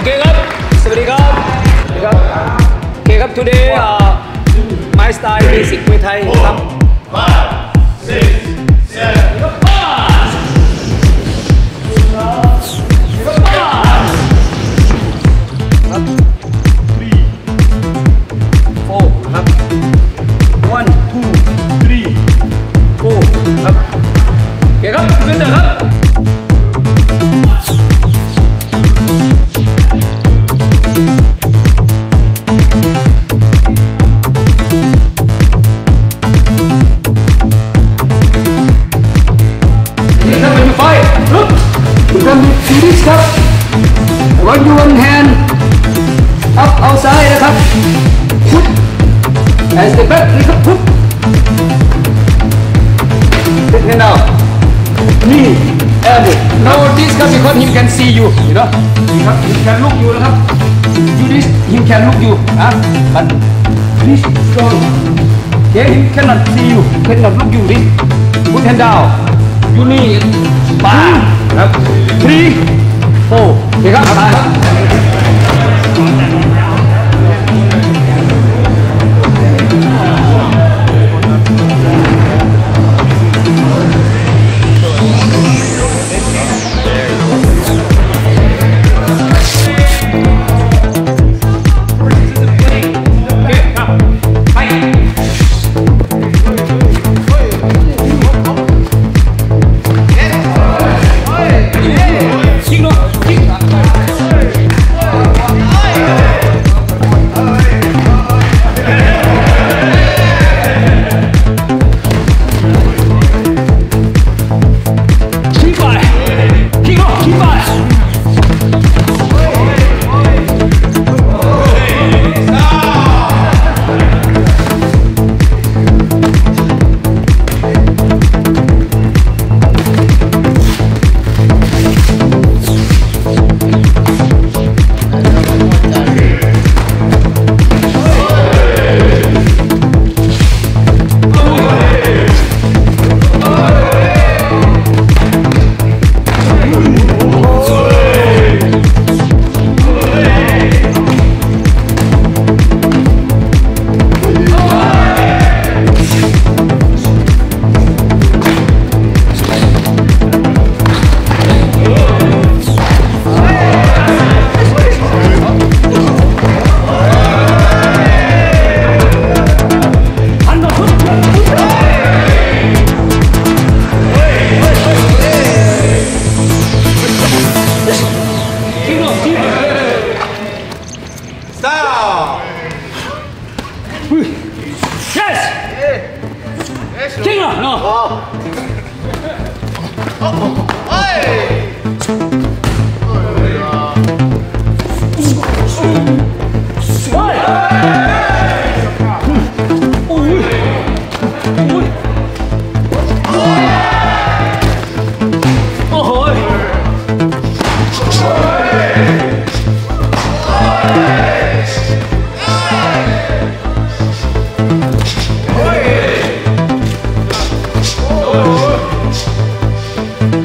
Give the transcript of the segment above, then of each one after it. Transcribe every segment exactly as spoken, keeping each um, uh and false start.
Okay, guys. Okay, guys. Today, uh, my style is Muay Thai. five, six, seven. As the back, we can put. Take me now. Me, Ellie. Now this guy, because he can see you, you know. He can, he can look you, right? Do this, he can look you, huh? But this strong. Yeah, he cannot see you, cannot look you. This. Put hand down. You need. Bang. Three, four. Take up.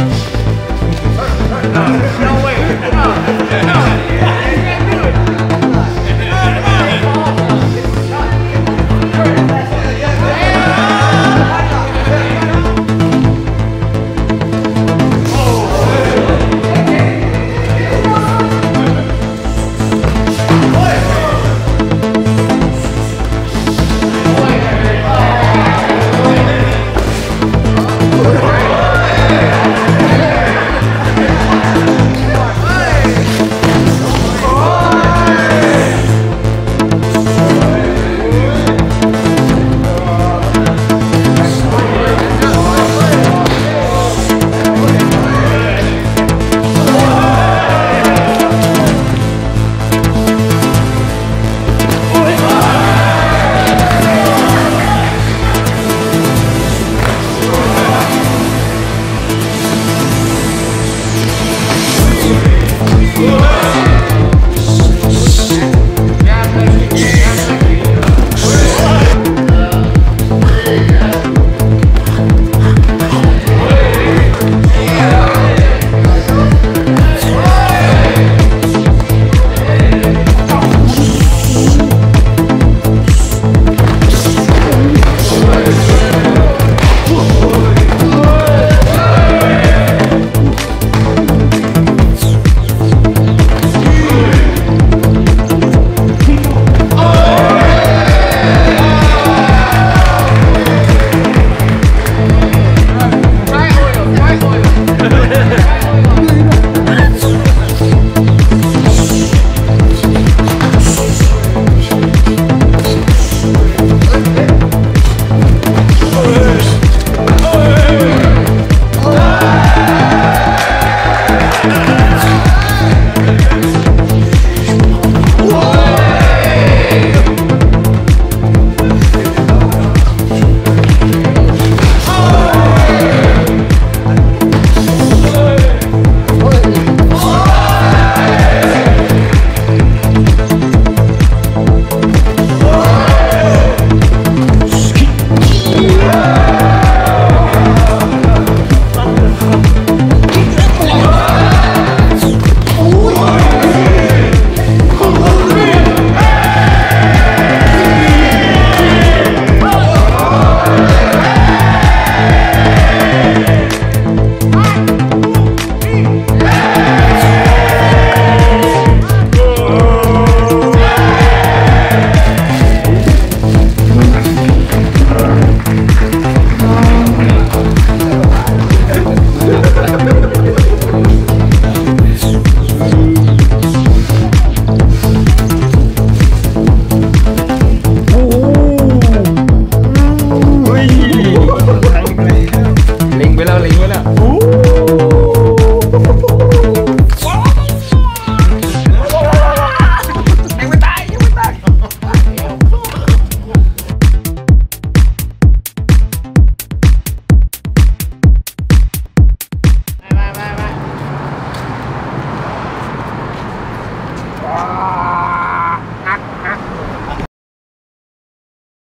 Oh.